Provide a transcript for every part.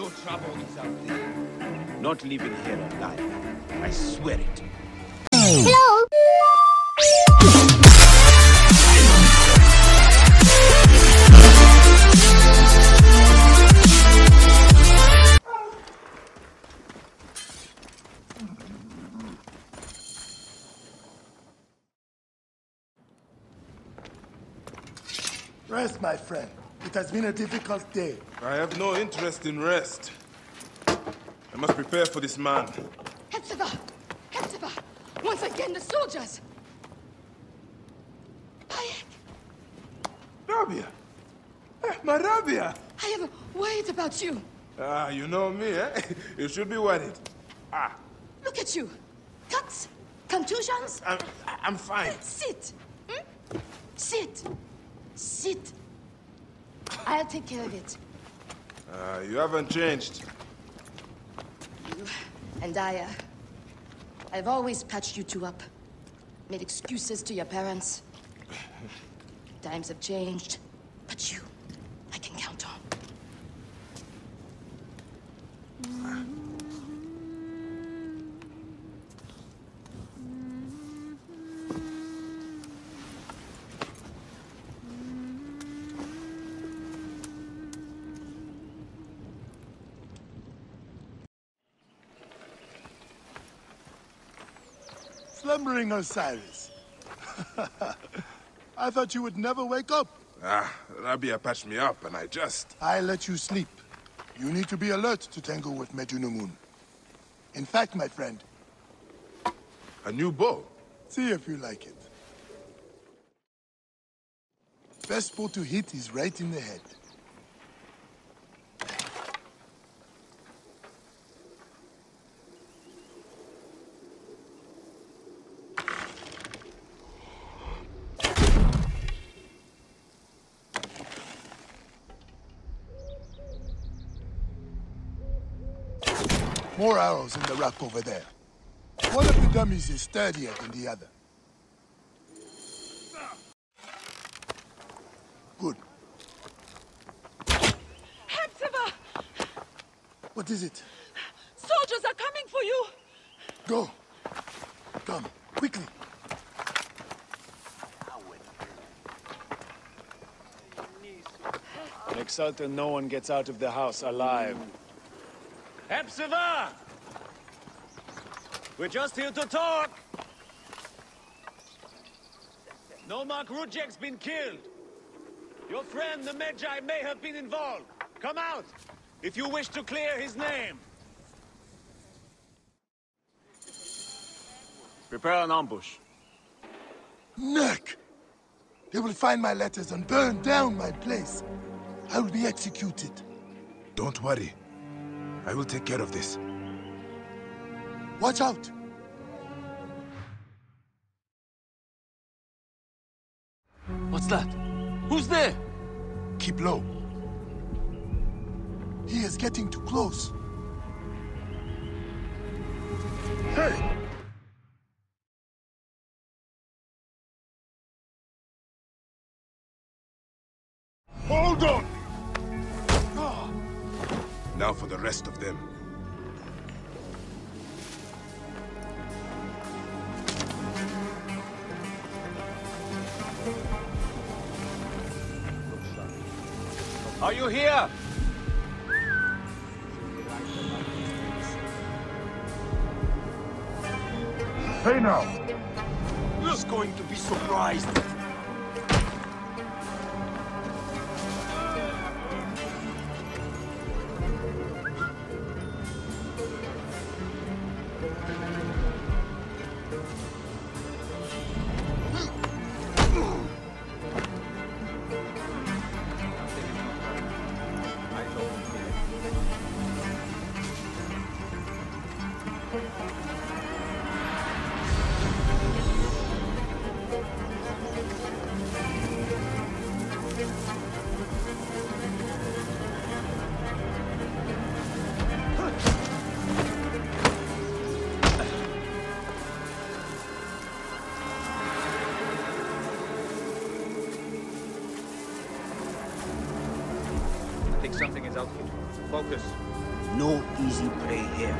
No trouble is out there. Not leaving here alive. I swear it. Hello? Rest, my friend. It has been a difficult day. I have no interest in rest. I must prepare for this man. Hepzibah! Hepzibah! Once again, the soldiers! Bayek! Rabia! My Rabia! I am worried about you. Ah, you know me, eh? You should be worried. Ah. Look at you. Cuts? Contusions? I'm fine. Sit. Hmm? Sit. Sit. I'll take care of it. You haven't changed. You and Aya. I've always patched you two up. Made excuses to your parents. Times have changed. But you, I can count on. Slumbering, Osiris. I thought you would never wake up. Ah, Rabia patched me up and I let you sleep. You need to be alert to tangle with Majinuman. In fact, my friend... A new bow? See if you like it. Best bow to hit is right in the head. More arrows in the rack over there. One of the dummies is sturdier than the other. Good. Hepzibah! What is it? Soldiers are coming for you! Go. Come, quickly. Make certain no one gets out of the house alive. Epsiva! We're just here to talk! Nomark Rujek's been killed! Your friend, the Medjay, may have been involved! Come out, if you wish to clear his name! Prepare an ambush. Neck! They will find my letters and burn down my place! I will be executed! Don't worry. I will take care of this. Watch out! What's that? Who's there? Keep low. He is getting too close. Hey! Hold on! Now for the rest of them. Are you here? Hey now! Who's going to be surprised? testing his output. Focus. No easy prey here.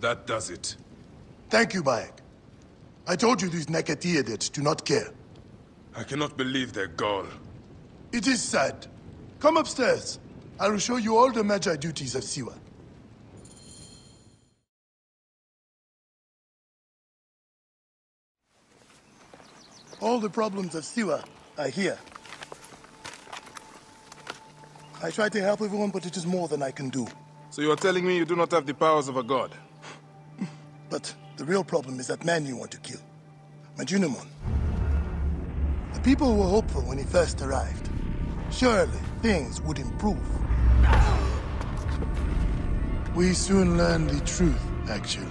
That does it. Thank you, Bayek. I told you these Nakathiadids do not care. I cannot believe their gall. It is sad. Come upstairs. I will show you all the Magi duties of Siwa. All the problems of Siwa are here. I try to help everyone, but it is more than I can do. So you are telling me you do not have the powers of a god? But the real problem is that man you want to kill, Majunumon. The people were hopeful when he first arrived. Surely things would improve. We soon learned the truth, actually.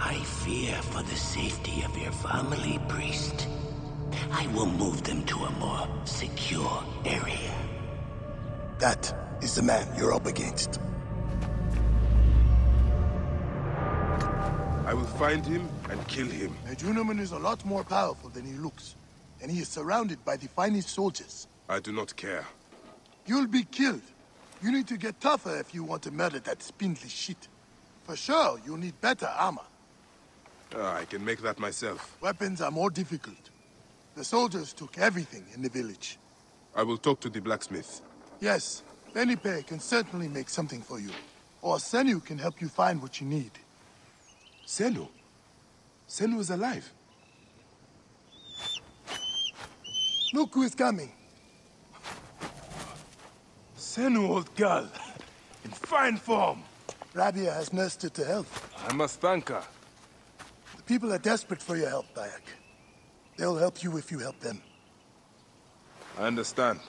I fear for the safety of your family, priest. I will move them to a more secure area. That is the man you're up against. I will find him and kill him. Majinuman is a lot more powerful than he looks, and he is surrounded by the finest soldiers. I do not care. You'll be killed. You need to get tougher if you want to murder that spindly shit. For sure, you'll need better armor. I can make that myself. Weapons are more difficult. The soldiers took everything in the village. I will talk to the blacksmith. Yes, Benipe can certainly make something for you. Or Senu can help you find what you need. Senu? Senu is alive. Look who is coming. Senu, old girl. In fine form. Rabia has nursed her to health. I must thank her. The people are desperate for your help, Bayek. They'll help you if you help them. I understand.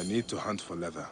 I need to hunt for leather.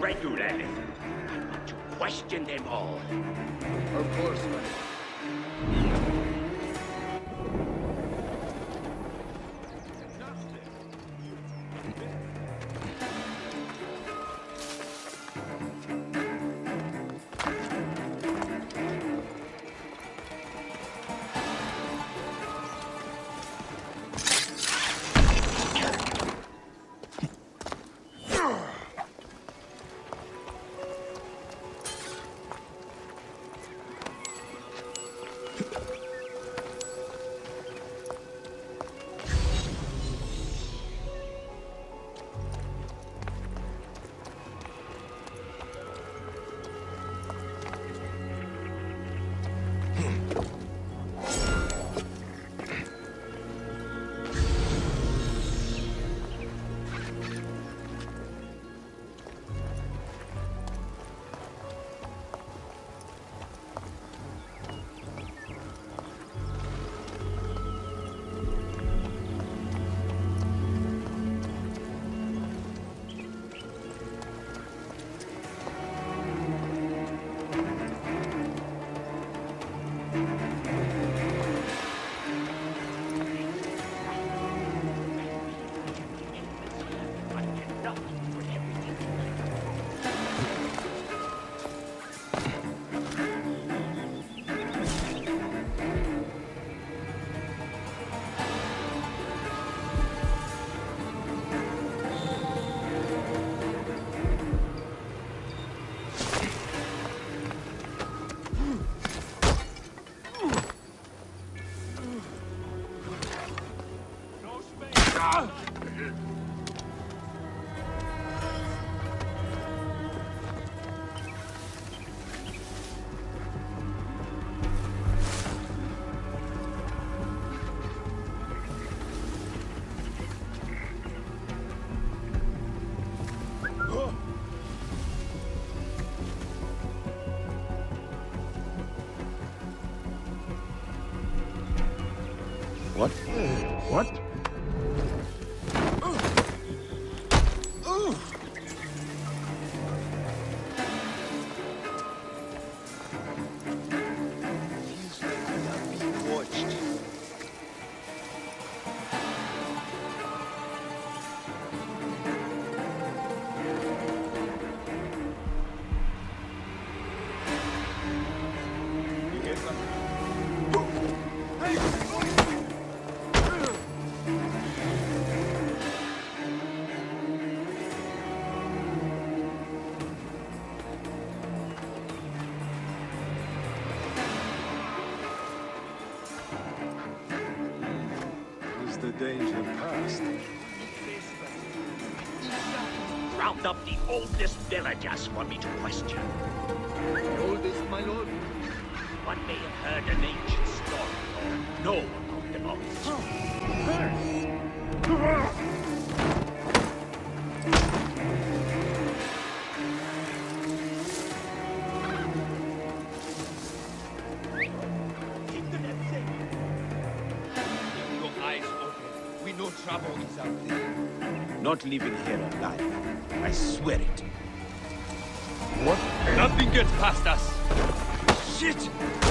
Regularly. I want to question them all. Of course, madam. Danger past. Round up the oldest villagers for me to question. The oldest, my lord? One may have heard an ancient story or know about the most. Not living here alive. I swear it. What? Nothing gets past us. Shit!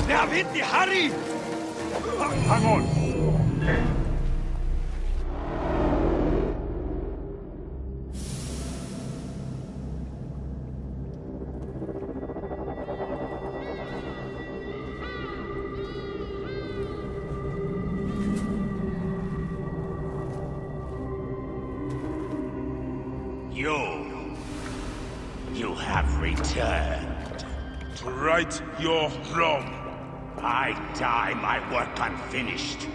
They have hit the Harry! Hang on. You're wrong. I die my work unfinished.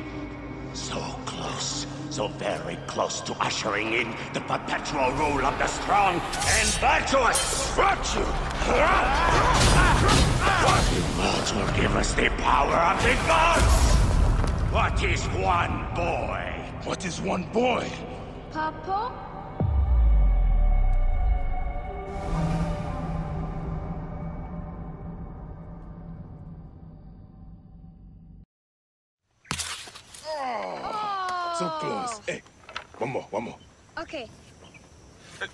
So close, so very close to ushering in the perpetual rule of the strong and virtuous. Virtue! Immortal, give us the power of the gods! What is one boy? What is one boy? Popo? So close. Hey, one more. Okay.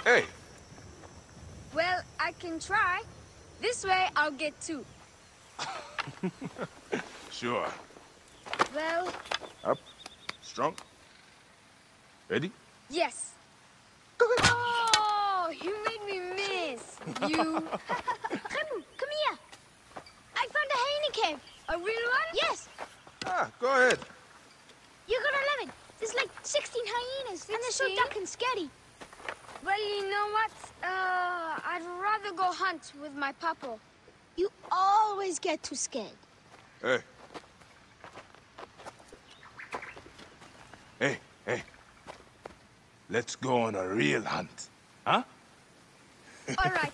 Hey! Well, I can try. This way, I'll get two. Sure. Well... Up. Strong. Ready? Yes. Oh, you made me miss. You... Khemu, come here. I found a honey cave. A real one? Yes. Ah, go ahead. You got 11. There's like 16 hyenas, 16? And they're so dark and scary. Well, you know what? I'd rather go hunt with my papa. You always get too scared. Hey. Let's go on a real hunt, huh? All right.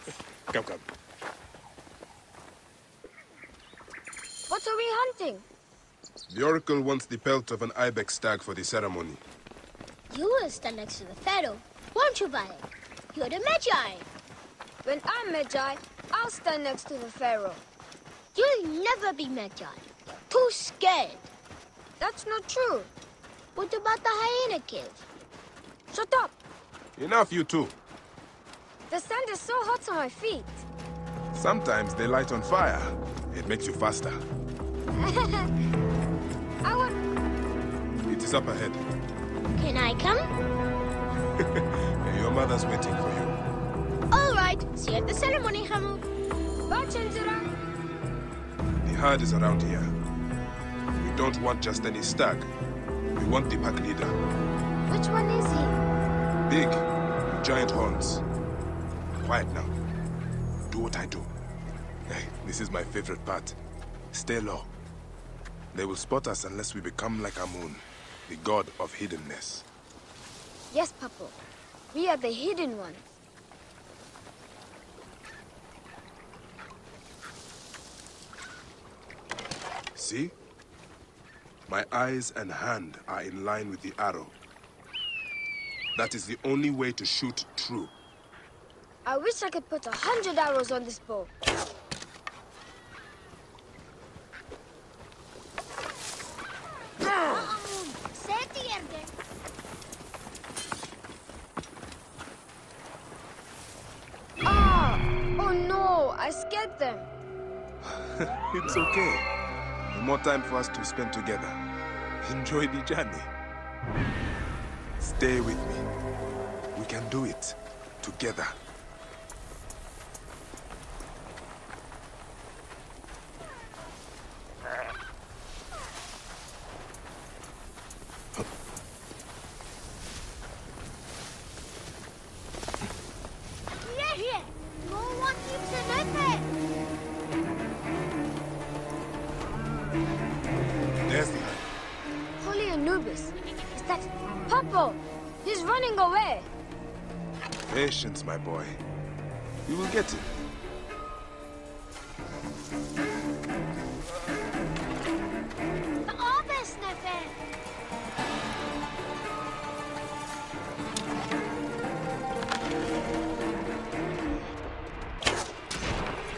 Come. What are we hunting? The Oracle wants the pelt of an Ibex stag for the ceremony. You will stand next to the Pharaoh, won't you, Bayek? You're the Magi. When I'm Medjay, I'll stand next to the Pharaoh. You'll never be Medjay. Too scared. That's not true. What about the hyena cave? Shut up! Enough, you two. The sand is so hot on my feet. Sometimes they light on fire. It makes you faster. It is up ahead. Can I come? Your mother's waiting for you. All right. See you at the ceremony, Khemu. Bye, Chenzera. The herd is around here. We don't want just any stag. We want the pack leader. Which one is he? Big. With giant horns. Quiet now. Do what I do. Hey, this is my favorite part. Stay low. They will spot us unless we become like Amun, the god of hiddenness. Yes, Popo. We are the hidden ones. See? My eyes and hand are in line with the arrow. That is the only way to shoot true. I wish I could put 100 arrows on this bow. Oh no, I scared them. It's okay. The more time for us to spend together. Enjoy the journey. Stay with me. We can do it together. Patience, my boy. You will get it.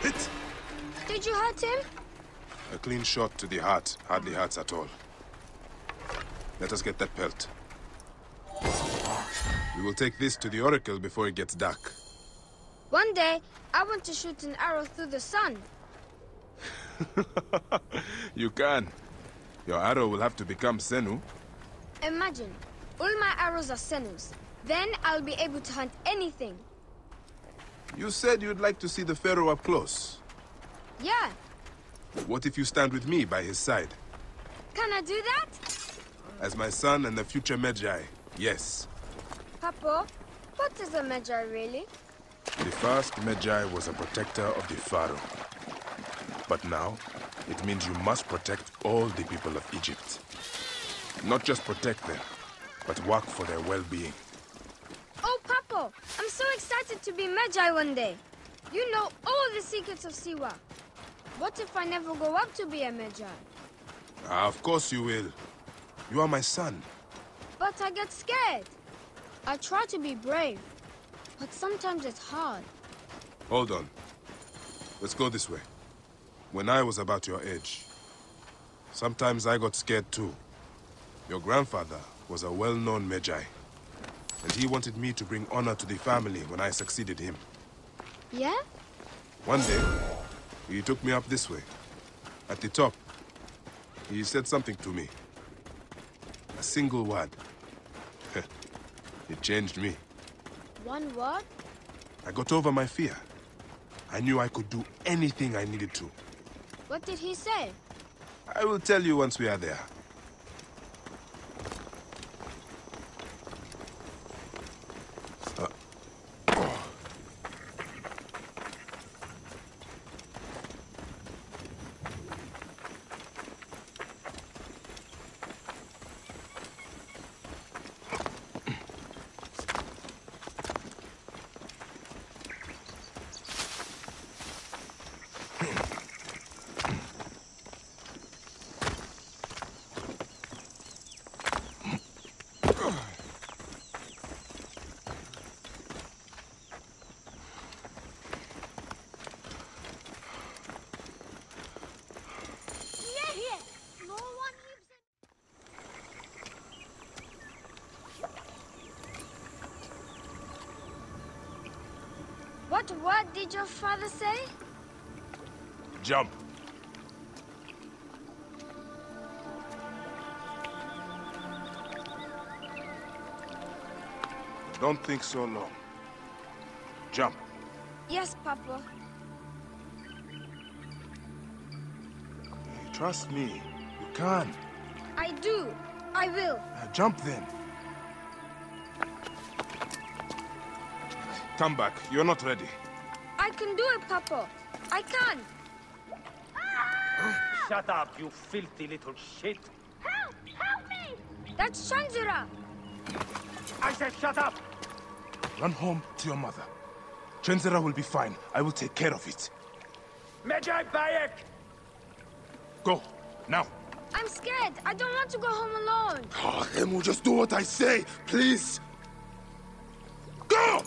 Hit! Did you hurt him? A clean shot to the heart hardly hurts at all. Let us get that pelt. We will take this to the Oracle before it gets dark. One day, I want to shoot an arrow through the sun. You can. Your arrow will have to become Senu. Imagine. All my arrows are Senus. Then I'll be able to hunt anything. You said you'd like to see the Pharaoh up close. Yeah. What if you stand with me by his side? Can I do that? As my son and the future Magi, yes. Papa, what is a Magi really? The first Magi was a protector of the Pharaoh. But now, it means you must protect all the people of Egypt. Not just protect them, but work for their well-being. Oh, Papa, I'm so excited to be Magi one day. You know all the secrets of Siwa. What if I never grow up to be a Magi? Of course you will. You are my son. But I get scared. I try to be brave, but sometimes it's hard. Hold on. Let's go this way. When I was about your age, sometimes I got scared too. Your grandfather was a well-known Magi, and he wanted me to bring honor to the family when I succeeded him. Yeah? One day, he took me up this way. At the top, he said something to me. A single word. It changed me. One word? I got over my fear. I knew I could do anything I needed to. What did he say? I will tell you once we are there. What did your father say? Jump. Don't think so long. Jump. Yes, Papa. Hey, trust me. You can. I do. I will. Now jump then. Come back. You're not ready. I can do it, Papa. I can. Shut up, you filthy little shit. Help! Help me! That's Chenzera. I said shut up! Run home to your mother. Chenzera will be fine. I will take care of it. Medjay Bayek! Go, now. I'm scared. I don't want to go home alone. Oh, Emu, just do what I say, please. Go!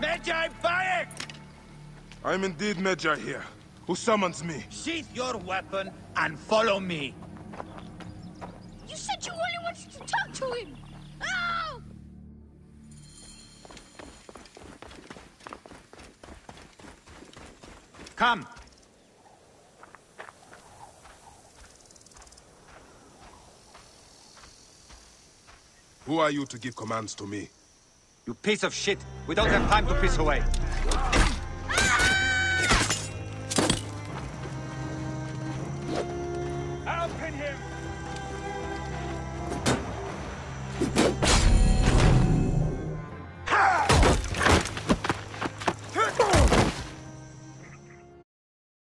Medjay Bayek! I am indeed Medjay here. Who summons me? Sheath your weapon and follow me. You said you only wanted to talk to him. Oh! Come. Who are you to give commands to me? You piece of shit. We don't have time to piss away.